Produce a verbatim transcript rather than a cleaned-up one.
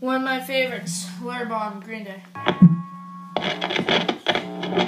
One of my favorites, Letterbomb, Green Day.